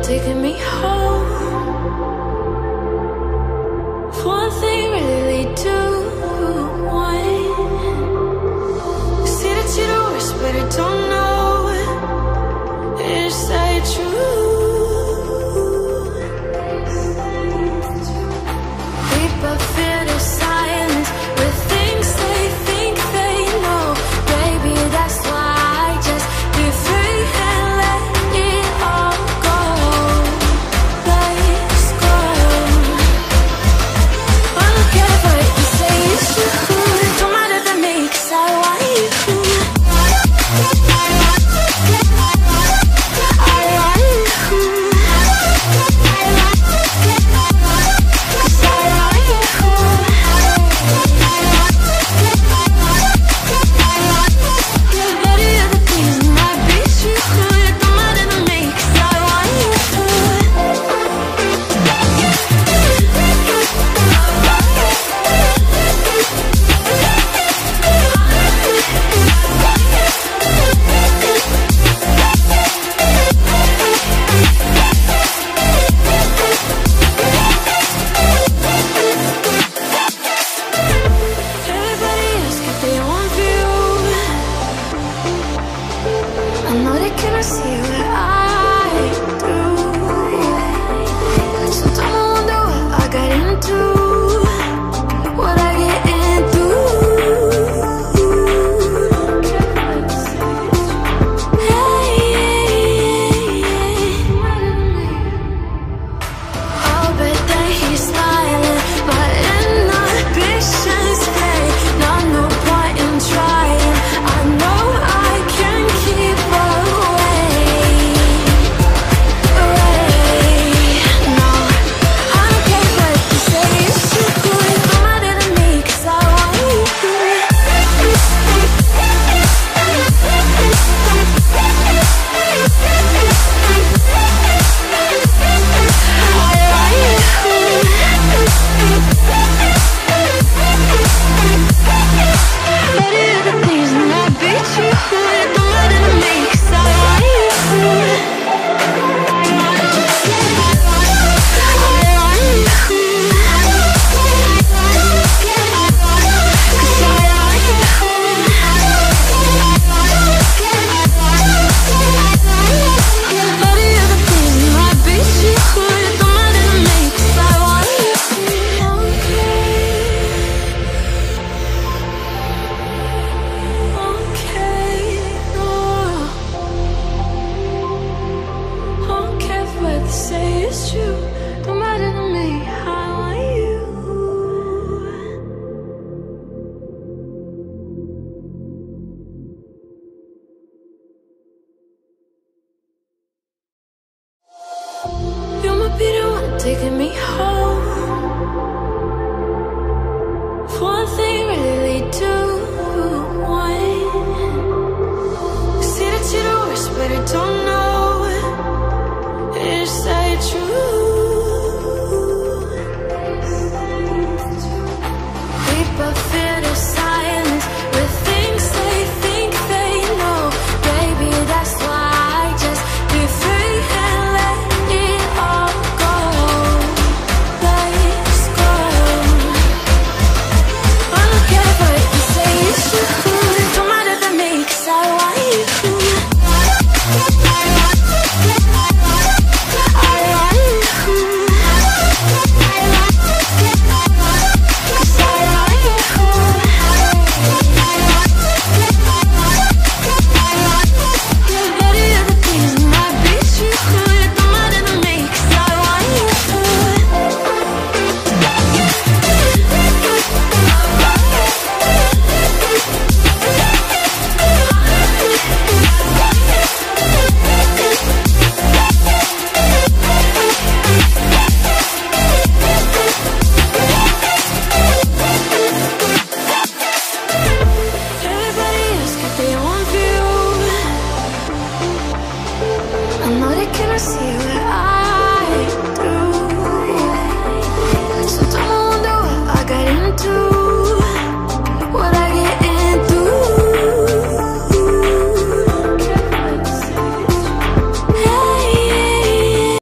taking me home. If one thing really do want, say that you don't wish, but I don't know. Is that true? Deep I feel the silence with things they think they know. Baby, that's why I just be free and let it all go. Let's go. I don't care what you say, it's true. It don't matter to me, 'cause I want you. Taking me home. If one thing really do want, say that you don't wish, but I don't know. Is that true? Deep I feel the silence with things they think they know. Baby, that's why I just be free and let it all go. See you.